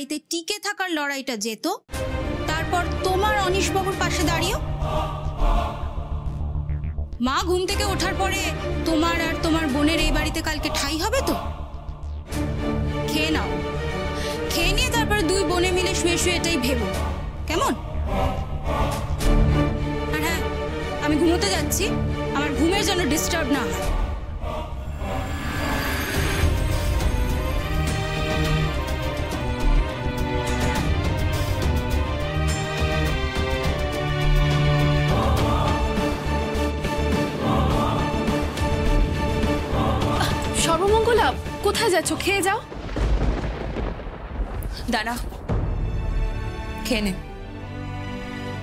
বাড়িতে টিকে থাকার লড়াইটা যেত তারপর তোমার অনিশ বাবুর পাশে দাঁড়িয়ে মা ঘুম থেকে ওঠার পরে তোমার আর তোমার বোনের এই বাড়িতে কালকে ঠাই হবে তো খেয়ে নাও খেয়ে নিয়ে তারপর দুই বোনে মিলে শুয়ে শুয়ে এটাই ভেবো কেমন আর হ্যাঁ আমি ঘুমোতে যাচ্ছি আমার ঘুমের জন্য ডিস্টার্ব না হয় খেয়ে যাও দাঁড়া খেয়ে নে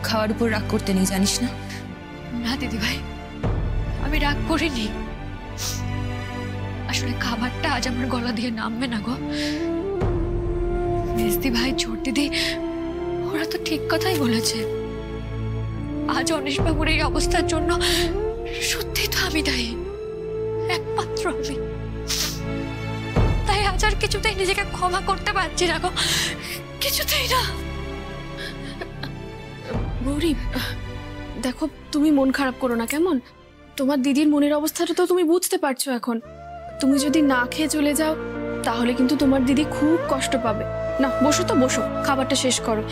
খাওয়ার উপর রাগ করতে নেই জানিস না না দিদি ভাই আমি রাগ করিনি আসলে খাবারটা আজ আমার গলা দিয়ে নামবে না গো মিষ্টি ভাই ছোট দিদি ওরা তো ঠিক কথাই বলেছে আজ অনিশ বাবুর এই অবস্থার জন্য সত্যি তো আমি দায়ী একমাত্র আমি আর কিছুতেই নিজেকে ক্ষমা করতে পারছি না গো কিছুতেই না গৌরী দেখো তুমি মন খারাপ করো না কেমন তোমার দিদির মনের অবস্থাটা তো তুমি বুঝতে পারছো এখন তুমি যদি না খেয়ে চলে যাও তাহলে কিন্তু তোমার দিদি খুব কষ্ট পাবে না বসো তো বসো খাবারটা শেষ করো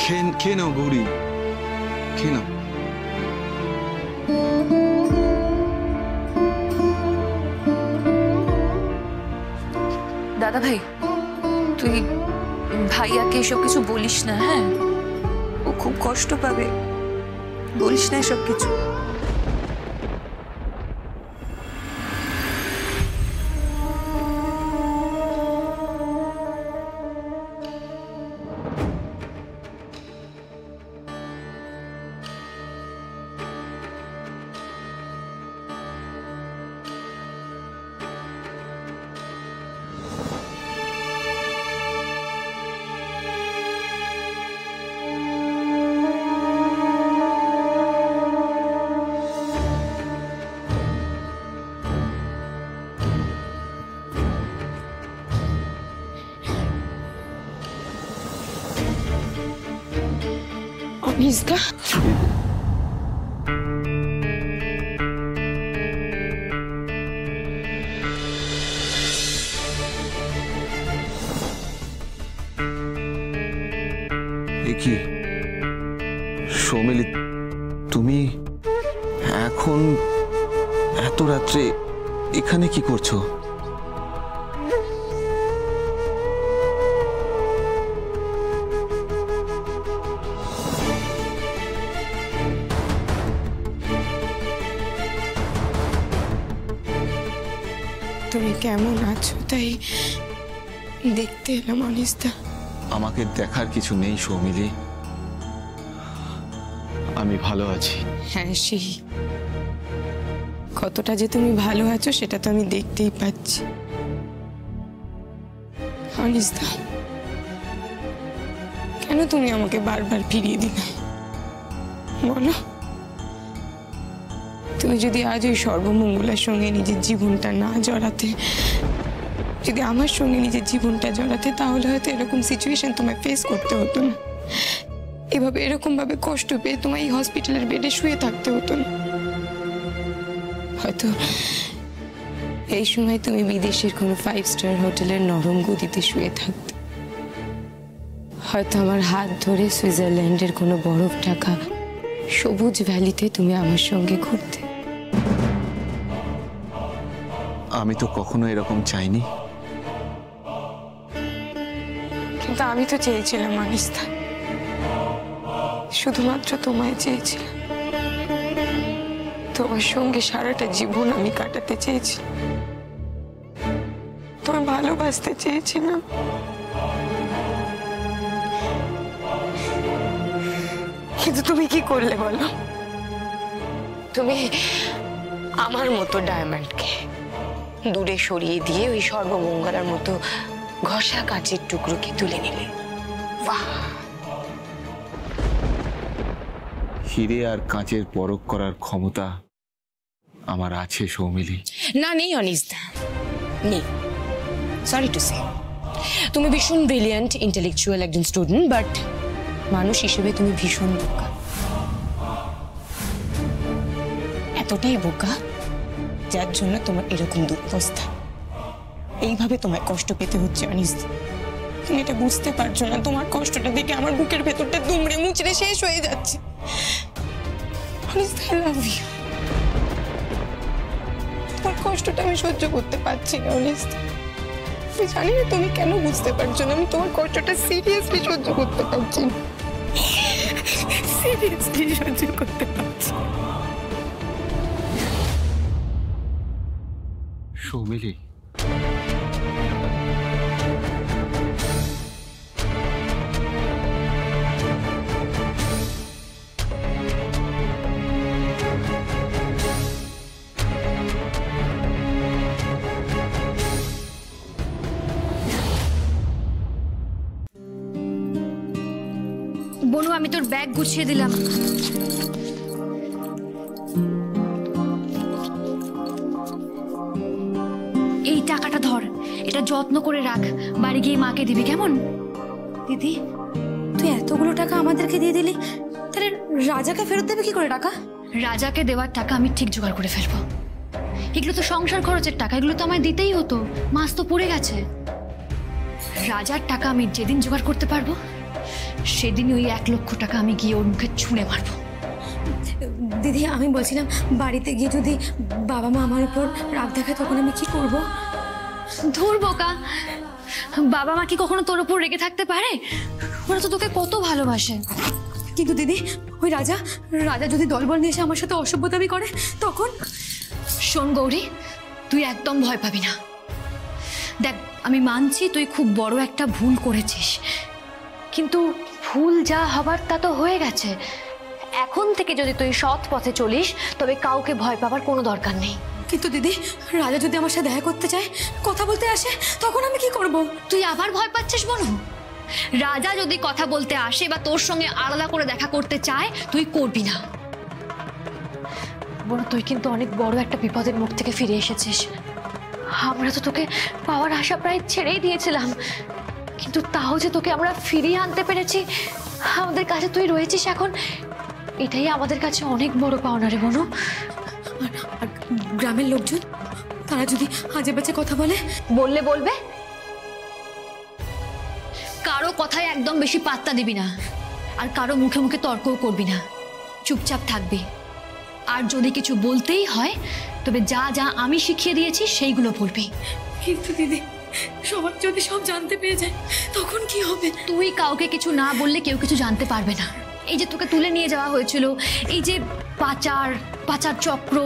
খেয়ে নাও গৌরী খেয়ে নাও दादा भाई तु भाइया के सब किस बोलिस ना हाँ वो खूब कष्ट पावे बोलिस ना सब किस इसका देखिए सोमेली তুমি এখন এত রাতে এখানে কি করছো কেমন আছো তাই দেখতে এলাম অনিশদা আমাকে দেখার কিছু নেই সৌমিলি আমি ভালো আছি হ্যাঁ সেই কতটা যে তুমি ভালো আছো সেটা তো আমি দেখতেই পাচ্ছি অনিশদা কেন তুমি আমাকে বারবার ফিরিয়ে দিলে বলো তুমি যদি আজ ওই সর্বমঙ্গলার সঙ্গে নিজের জীবনটা না জড়াতে যদি আমার সঙ্গে নিজের জীবনটা জড়াতে তাহলে হয়তো এরকম সিচুয়েশন তোমায় ফেস করতে হতো না এভাবে এরকমভাবে কষ্ট পেয়ে তোমায় এই হসপিটালের বেডে শুয়ে থাকতে হতো না হয়তো এই সময় তুমি বিদেশের কোনো 5 স্টার হোটেলের নরম গদিতে শুয়ে থাকতে হয়তো আমার হাত ধরে সুইজারল্যান্ডের কোনো বরফ ঢাকা সবুজ ভ্যালিতে তুমি আমার সঙ্গে ঘুরতে আমি তো কখনো এরকম চাইনি কিন্তু আমি তো চেয়েছিলাম অনিশদা শুধুমাত্র তোমায় চেয়েছিলাম তোমার সঙ্গে সারাটা জীবন আমি কাটাতে চেয়েছিলাম তোমায় ভালোবাসতে চেয়েছিলাম কিন্তু তুমি কি করলে বলো তুমি আমার মতো ডায়মন্ডকে দূরে সরিয়ে দিয়ে ওই সর্বমঙ্গলার মতো ঘষা কাচের টুকরোকে তুলে নিলে বাহ হিরে আর কাচের পরখ করার ক্ষমতা আমার আছে সৌমিলি। না নেই অনিসদা, নেই। সরি টু সে, তুমি ভীষণ ব্রিলিয়েন্ট ইন্টেলেকচুয়াল একজন স্টুডেন্ট, বাট মানুষ হিসেবে তুমি ভীষণ বোকা। এতটাই বোকা যার জন্য তোমার এরকম দুর্দশা। এইভাবে তোমায় কষ্ট পেতে হচ্ছে অনিসদা। তুমি এটা বুঝতে পারছো না, তোমার কষ্টটা দেখে আমার বুকের ভেতরটা দুমড়ে মুচড়ে শেষ হয়ে যাচ্ছে। অনিসদা আই লাভ ইউ, তোমার কষ্টটা আমি সহ্য করতে পারছি না অনিসদা। আমি জানি না তুমি কেন বুঝতে পারছো না, আমি তোমার কষ্টটা সিরিয়াসলি সহ্য করতে পারছি না, সিরিয়াসলি সহ্য করতে পারছি। সৌমিলি আমি তোর ব্যাগ গুছিয়ে দিলাম। এই টাকাটা ধর, এটা যত্ন করে রাখ, বাড়ি গিয়ে মাকে দিবি কেমন? দিদি তুই এতগুলো টাকা আমাদেরকে দিয়ে দিলি, তাহলে রাজাকে ফেরত দেবে কি করে টাকা? রাজাকে দেওয়ার টাকা আমি ঠিক জোগাড় করে ফেলবো। এগুলো তো সংসার খরচের টাকা, এগুলো তো আমায় দিতেই হতো, মাস তো পড়ে গেছে। রাজার টাকা আমি যেদিন জোগাড় করতে পারবো সেদিন ওই 1 লক্ষ টাকা আমি গিয়ে ওর মুখে ছুঁড়ে মারবো। দিদি আমি বলছিলাম বাড়িতে গিয়ে যদি বাবা মা আমার উপর রাগ দেখায় তখন আমি কি করবো? ধুর বোকা, বাবা মা কি কখনো তোর উপর রেগে থাকতে পারে? ওরা তো তোকে কত ভালোবাসে। কিন্তু দিদি ওই রাজা যদি দলবল নিয়ে এসে আমার সাথে অসভ্যতাবি করে তখন? শোন গৌরী, তুই একদম ভয় পাবি না। দেখ আমি মানছি তুই খুব বড় একটা ভুল করেছিস, কিন্তু ভুল যা হবার তা তো হয়ে গেছে। এখন থেকে যদি তুই সৎ পথে চলিস তবে কাউকে ভয় পাবার কোনো দরকার নেই। কিন্তু দিদি রাজা যদি আমার সাথে দেখা করতে চায়, কথা বলতে আসে, তখন আমি কি করব? তুই আবার ভয় পাচ্ছিস বনু? রাজা যদি কথা বলতে আসে বা তোর সঙ্গে আলাদা করে দেখা করতে চায় তুই করবি না বনু। তুই কিন্তু অনেক বড় একটা বিপদের মুখ থেকে ফিরে এসেছিস। আমরা তো তোকে পাওয়ার আশা প্রায় ছেড়েই দিয়েছিলাম, কিন্তু তাও যে তোকে আমরা ফিরিয়ে আনতে পেরেছি, আমাদের কাছে তুই রয়েছিস এখন, এটাই আমাদের কাছে অনেক বড় পাওনা রে বনু। আর গ্রামের লোকজন তারা যদি আজে বাজে কথা বলে? বললে বলবে, কারো কথায় একদম বেশি পাত্তা দিবি না, আর কারো মুখে মুখে তর্কও করবি না, চুপচাপ থাকবি। আর যদি কিছু বলতেই হয় তবে যা যা আমি শিখিয়ে দিয়েছি সেইগুলো বলবি। কিন্তু দিদি সবার যদি সব জানতে পেরে যায় তখন কি হবে? তুই কাউকে কিছু না বললে কেউ কিছু জানতে পারবে না। এই যে তোকে তুলে নিয়ে যাওয়া হয়েছিল, এই যে পাচার চক্র,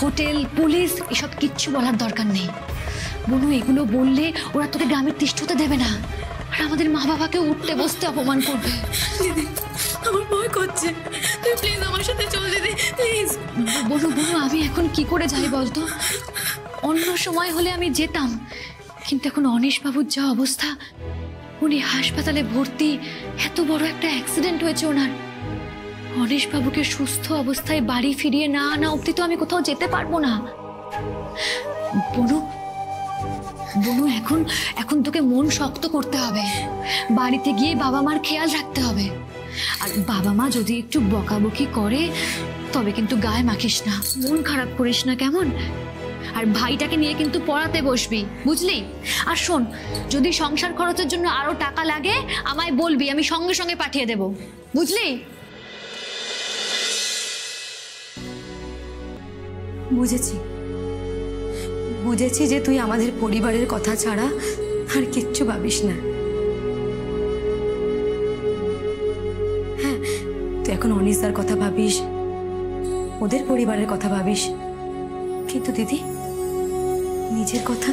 হোটেল, পুলিশ, এসব কিচ্ছু বলার দরকার নেই বনু। এগুলো বললে ওরা তোকে গ্রামের তিষ্ঠতে দেবে না, আর আমাদের মা বাবাকে উঠতে বসতে অপমান করবে। আমার ভয় করছে, তুই প্লিজ আমার সাথে চল দিদি, প্লিজ। বনু আমি এখন কি করে যাই বলতো? অন্য সময় হলে আমি যেতাম, কিন্তু এখন অনিশবাবুর যা অবস্থা, উনি হাসপাতালে ভর্তি, এত বড় একটা অ্যাক্সিডেন্ট হয়েছে ওনার। অনিশবাবুকে সুস্থ অবস্থায় বাড়ি ফিরিয়ে না আনা অবধি তো আমি কোথাও যেতে পারবো না বনু। এখন তোকে মন শক্ত করতে হবে, বাড়িতে গিয়ে বাবা মার খেয়াল রাখতে হবে। আর বাবা মা যদি একটু বকাবকি করে তবে কিন্তু গায়ে মাখিস না, মন খারাপ করিস না কেমন? আর ভাইটাকে নিয়ে কিন্তু পড়াতে বসবি, বুঝলি? আর শোন, যদি সংসার খরচের জন্য আরো টাকা লাগে আমায় বলবি, আমি সঙ্গে সঙ্গে পাঠিয়ে দেব, বুঝলি? বুঝেছি যে তুই আমাদের পরিবারের কথা ছাড়া আর কিচ্ছু ভাবিস না। হ্যাঁ, তুই এখন অনিশার কথা ভাবিস, ওদের পরিবারের কথা ভাবিস, কিন্তু দিদি নিজের কথা,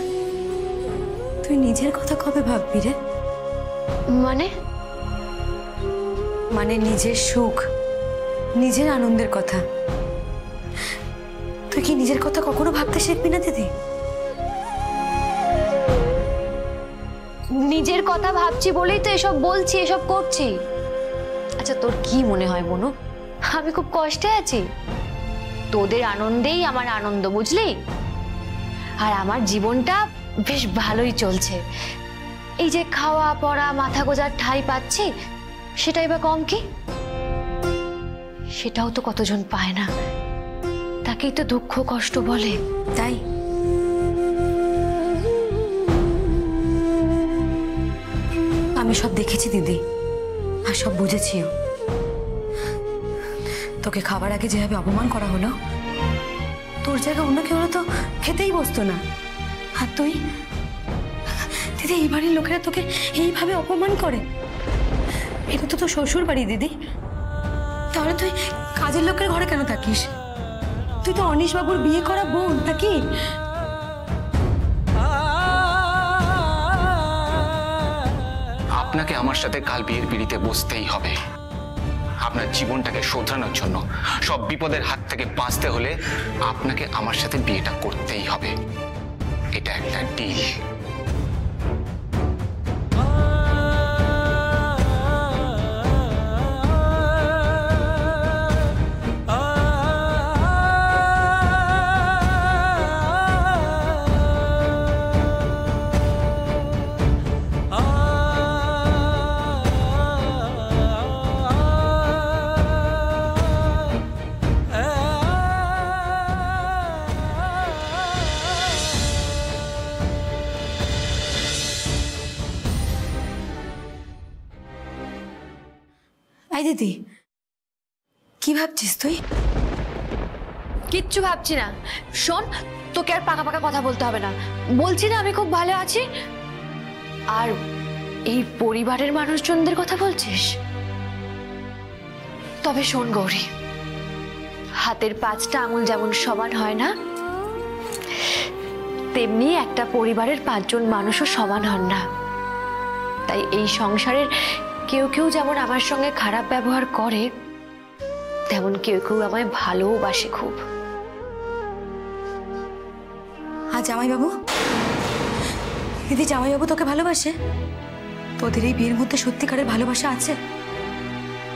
তুই নিজের কথা কবে ভাববি রে? মানে নিজের সুখ, নিজের আনন্দের কথা তুই কি নিজের কথা কখনো ভাবতে শিখবি না দিদি? নিজের কথা ভাবছি বলেই তো এসব বলছি, এসব করছি। আচ্ছা তোর কি মনে হয় বনু, আমি খুব কষ্টে আছি? तोदेर आनंदेई आमार आनंद बुझली और आमार जीवनटा बेश भालोई चलछे। এই যে খাওয়া পড়া মাথা গোজার ঠাই পাচ্ছি সেটাই বা কম কি? সেটাও তো কতজন পায় না, তাকেই তো দুঃখ কষ্ট বলে। তাই আমি সব দেখেছি দিদি, আর সব বুঝেছিও। তোকে খাবার আগে যেভাবে অপমান করা হলো, তোর জায়গায় অন্য কেউ তো খেতেই বসতো না। আর তুই दीदी लोकेरा तोके अपमान करे तो शोशुर बाड़ी दीदी तुई काजेर लोकेर घरे केन थाकिस? तुई तो अनीश बाबुर बिये करा बोन नाकि? आपनाके आमार साथे काल बियेर पिड़िते बसतेई होबे। आपनार जीवनटाके शोधरानोर जोन्नो सब विपदेर हात थेके बाँचते होले आपनाके आमार साथे बियेटा करतेई होबे। एटा एकटा डिल। दीदी की भावछिस तुई? किच्छु भावछि ना। शोन तोके आर पाका पाका कथा बोलते हबे ना। बोलछि ना आमी खूब भालो आछि। आर एई परिवारेर मानुषजनदेर कथा बोलछिस? तबे शोन गौरी, हातेर पाँचटा आंगुल जेमन समान हय ना, तेमनि एकटा परिवारेर पाँचजन मानुषो समान हन ना। ताई एई संसारेर क्यों क्यों जेमन आमार संगे खराब व्यवहार करे, तेमन क्यों क्यों आमाय भालोबाशे खूब। हाँ जामाई बाबू, दीदी जामाई बाबू तोके भालोबाशे? तोदेर एई बियेर मध्य सत्यिकारेर भालोबाशा आछे?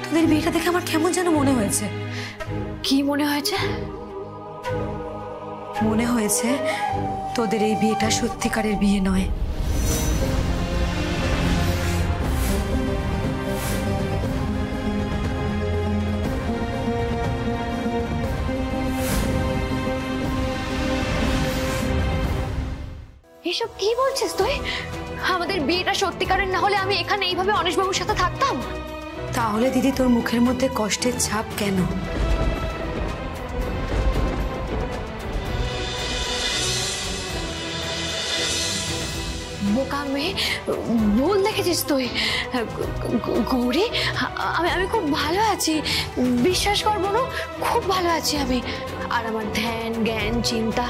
तोदेर बियेटा देखे आमार केमन जेन मने हयेछे। कि मने हयेछे? मने हयेछे तोदेर एई बियेटा सत्यिकारेर बिये नय। এসব কি বলছিস তুই? আমাদের বিয়েটা সত্যিকারের না হলে আমি এখানে এইভাবে অনিশ বাবুর সাথে থাকতাম? তাহলে দিদি তোর মুখের মধ্যে কষ্টের ছাপ কেন? বোকা মেয়ে, ভুল দেখেছিস তুই। গৌরী আমি আমি খুব ভালো আছি, বিশ্বাস করবো না, খুব ভালো আছি আমি। আর আমার ধ্যান জ্ঞান চিন্তা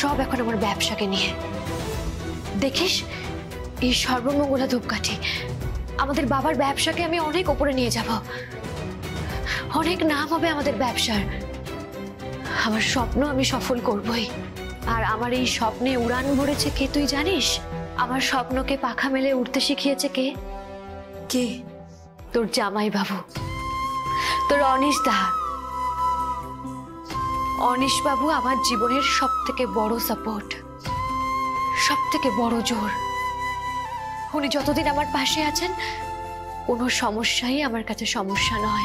सब एखन आमार ब्यबसा के निये। देखिस एई सर्वमंगला धूपकाठी आमादेर बाबार ब्यबसा के आमी अनेक उपरे निये जाबो। अनेक नाम होबे आमादेर ब्यबसार। आमार स्वप्न आमी सफल करबोई। आर आमार एई स्वप्ने उड़ान भरेछे के तुई जानिस? आमार स्वप्नके पाखा मेले उड़ते शिखियेछे के? के? तोर जामाई बाबू, तोर अनीश दा। अनीश बाबू आमार जीवनेर सबथेके बड़ो सपोर्ट, सबथेके बड़ो जोर। उनि जतदिन आमार पाशे आछेन कोनो समस्याई आमार काछे समस्या नय।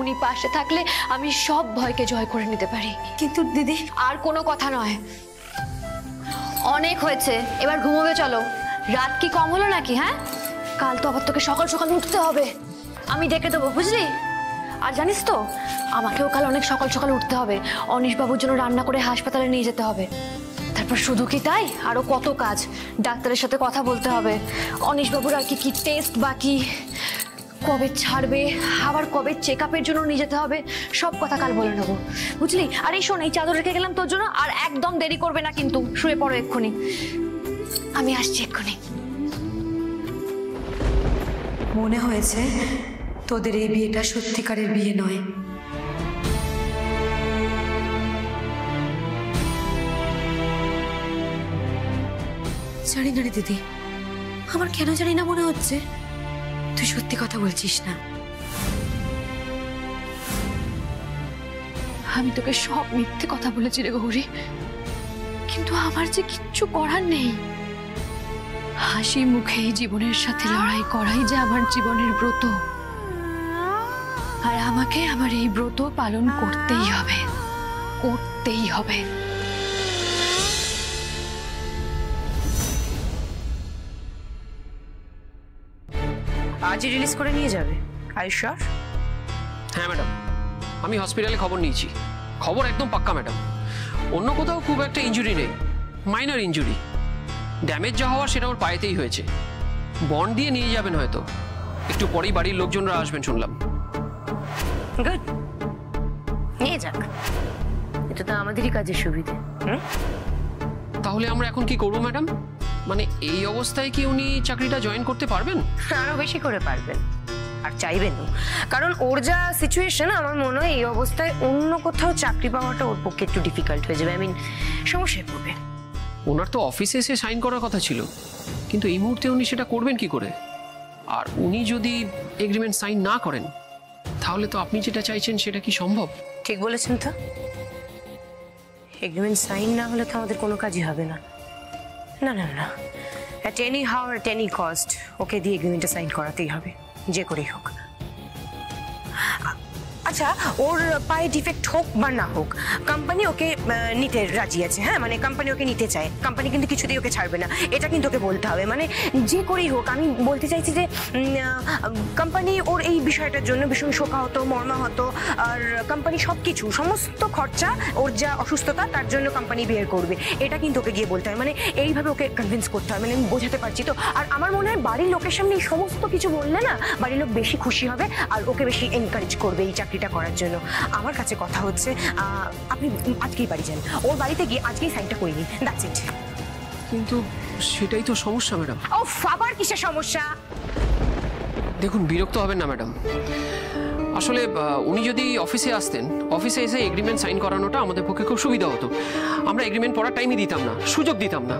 उनि पाशे थाकले आमी सब भयके जय करे निते पारि। किन्तु दिदी आर कोनो कथा नय। अनेक हयेछे, एबार घुमोबे चलो। रात कि कम हलो नाकि? हाँ काल तो आबार तोके सकाल सकाल उठते हबे। आमी डेके देबो बुझली। আর জানিস তো আমাকেও কাল অনেক সকাল সকাল উঠতে হবে, অনিশ বাবুর জন্য রান্না করে হাসপাতালে নিয়ে যেতে হবে। তারপর শুধু কি তাই, আরো কত কাজ, ডাক্তারের সাথে কথা বলতে হবে, অনিশ বাবুর আর কি কি টেস্ট বাকি, কবে ছাড়বে, আবার কবে চেকআপের জন্য নিয়ে যেতে হবে, সব কথা কাল বলে নেব বুঝলি। আর এই শোন, এই চাদর রেখে গেলাম তোর জন্য, আর একদম দেরি করবে না কিন্তু, শুয়ে পড়ো এক্ষুনি। আমি আসছি এক্ষুনি। মনে হয়েছে তোদের এই বিয়েটা সত্যিকারের বিয়ে নয়। জানি না রে দিদি, আমার কেন জানি না মনে হচ্ছে তুই সত্যি কথা বলছিস না। আমি তোকে সব মিথ্যে কথা বলেছি রে গৌরী, কিন্তু আমার যে কিচ্ছু করার নেই। হাসি মুখেই জীবনের সাথে লড়াই করাই যে আমার জীবনের ব্রত, আর আমাকে আমার এই ব্রত পালন করতেই হবে, করতেই হবে। আজই রিলিজ করে নিয়ে যাবে আয়ুষার? হ্যাঁ ম্যাডাম, আমি হসপিটালে খবর নিয়েছি, খবর একদম পাক্কা ম্যাডাম। অন্য কোথাও খুব একটা ইনজুরি নেই, মাইনর ইনজুরি। ড্যামেজ যা হওয়ার সেটা ওর পায়েতেই হয়েছে। বন্ড দিয়ে নিয়ে যাবেন হয়তো, একটু পরেই বাড়ির লোকজনরা আসবেন শুনলাম। গুড, নিয়ে যাক, এটা তো আমাদেরই কাজের সুবিধে। তাহলে আমরা এখন কি করবো ম্যাডাম? মানে এই অবস্থায় কি উনি চাকরিটা জয়েন করতে পারবেন? আরো বেশি করে পারবেন, আর চাইবেন, কারণ ওর যা সিচুয়েশন আমার মনে হয় এই অবস্থায় অন্য কোথাও চাকরি পাওয়াটা ওর পক্ষে একটু ডিফিকাল্ট হয়ে যাবে। আই মিন সমস্যায় পড়বে। ওনার তো অফিসে এসে সাইন করার কথা ছিল, কিন্তু এই মুহূর্তে উনি সেটা করবেন কি করে? আর উনি যদি এগ্রিমেন্ট সাইন না করেন তাহলে তো আপনি যেটা চাইছেন সেটা কি সম্ভব? ঠিক বলেছেন তো, এগ্রিমেন্ট সাইন না হলে তো আমাদের কোনো কাজই হবে না। না না না, at any how at any cost okay দিয়ে এগ্রিমেন্টটা সাইন করাতেই হবে, যে করেই হোক। আচ্ছা, ওর পায়ে ডিফেক্ট হোক বা না হোক, কোম্পানি ওকে নিতে রাজি আছে। হ্যাঁ, মানে কোম্পানি ওকে নিতে চায়, কোম্পানি কিন্তু কিছুতেই ওকে ছাড়বে না, এটা কিন্তু ওকে বলতে হবে। মানে যে করেই হোক, আমি বলতে চাইছি যে কোম্পানি ওর এই বিষয়টার জন্য ভীষণ শোকাহত, মর্মাহত, আর কোম্পানি সব কিছু সমস্ত খরচা ওর যা অসুস্থতা তার জন্য কোম্পানি বের করবে, এটা কিন্তু ওকে গিয়ে বলতে হবে। মানে এইভাবে ওকে কনভিন্স করতে হবে, মানে আমি বোঝাতে পারছি তো। আর আমার মনে হয় বাড়ির লোকের সামনে এই সমস্ত কিছু বললে না বাড়ির লোক বেশি খুশি হবে আর ওকে বেশি এনকারেজ করবে এই চাকরি করার জন্য। আমার কাছে কথা হচ্ছে আপনি আজকেই বাড়ি যান, ওর বাড়িতে গিয়ে আজকেই সাইনটা করে নিন, দ্যাটস ইট। কিন্তু সেটাই তো সমস্যা ম্যাডাম। ও আবার কিসের সমস্যা? দেখুন, বিরক্ত হবেন না ম্যাডাম, আসলে উনি যদি অফিসে আসতেন, অফিসে এসে এগ্রিমেন্ট সাইন করানোটা আমাদের পক্ষে খুব সুবিধা হতো। আমরা এগ্রিমেন্ট পড়ার টাইমই দিতাম না, সুযোগ দিতাম না।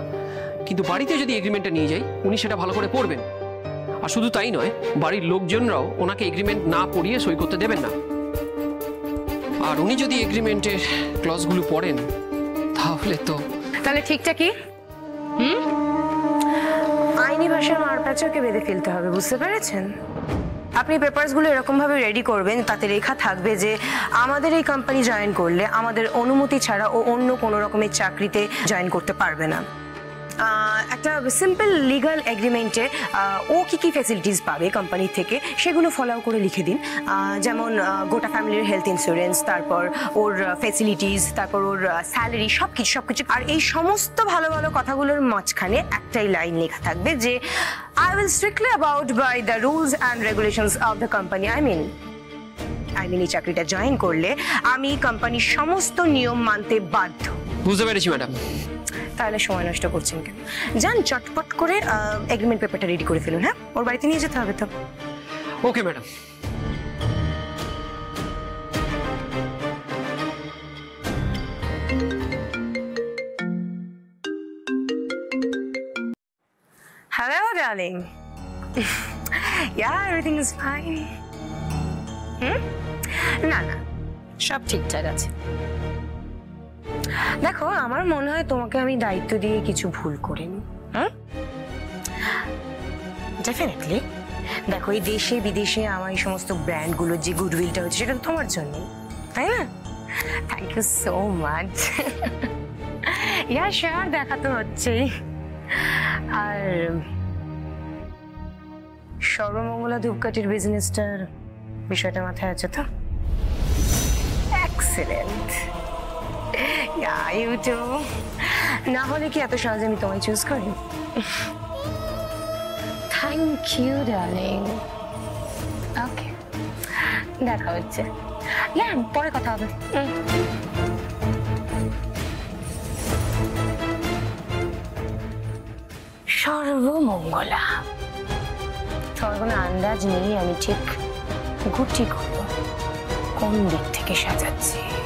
কিন্তু বাড়িতে যদি এগ্রিমেন্টটা নিয়ে যাই উনি সেটা ভালো করে পড়বেন, আর শুধু তাই নয়, বাড়ির লোকজনরাও ওনাকে এগ্রিমেন্ট না পড়িয়ে সই করতে দেবেন না। আর উনি যদি এগ্রিমেন্টের ক্লজগুলো পড়েন তাহলে তো ঠিকটা কি আইনি ভাষায় মারপ্যাঁচকে বেঁধে ফেলতে হবে, বুঝতে পেরেছেন? আপনি পেপারসগুলো এরকমভাবে রেডি করবেন, তাতে লেখা থাকবে যে আমাদের এই কোম্পানি জয়েন করলে আমাদের অনুমতি ছাড়া ও অন্য কোনো রকমের চাকরিতে জয়েন করতে পারবে না। একটা সিম্পল লিগাল এগ্রিমেন্টে ও কী কী ফেসিলিটিস পাবে কোম্পানি থেকে সেগুলো ফলো করে লিখে দিন। যেমন গোটা ফ্যামিলির হেলথ ইন্স্যুরেন্স, তারপর ওর ফেসিলিটিস, তারপর ওর স্যালারি, সব কিছু। আর এই সমস্ত ভালো ভালো কথাগুলোর মাঝখানে একটাই লাইন লেখা থাকবে যে I will strictly about by the rules and regulations of the company. I mean এই চাকরিটা জয়েন করলে আমি কোম্পানির সমস্ত নিয়ম মানতে বাধ্য। বুঝতে পেরেছি ম্যাডাম। তাহলে সময় নষ্ট করছেন কেন? যান চটপট করে এগ্রিমেন্ট পেপারটা রেডি করে ফেলুন। হ্যাঁ, ওর বাড়িতে নিয়ে যেতে হবে তো। Okay madam. Hello darling, yeah, everything is fine. না সব ঠিকঠাক আছে। দেখো, আমার মনে হয় তোমাকে আমি দায়িত্ব দিয়ে কিছু ভুল করিনি। ডেফিনেটলি দেখো, এই দেশে বিদেশে আমার এই সমস্ত ব্র্যান্ডগুলোর যে গুডউইলটা হচ্ছে সেটা তোমার জন্য, তাই না? Thank you so much. দেখা তো হচ্ছেই। আর সর্বমঙ্গলা ধূপকাঠির বিজনেসটার বিষয়টা মাথায় আছে তো? এক্সেলেন্ট। না হলে কি এত সহজে আমি তোমায় চুজ করি? Thank you darling. ওকে, দেখা হচ্ছে, পরে কথা হবে। সর্বমঙ্গলা, তোমার কোনো আন্দাজ নেই আমি ঠিক গুটি করব কোন দিক থেকে সাজাচ্ছি।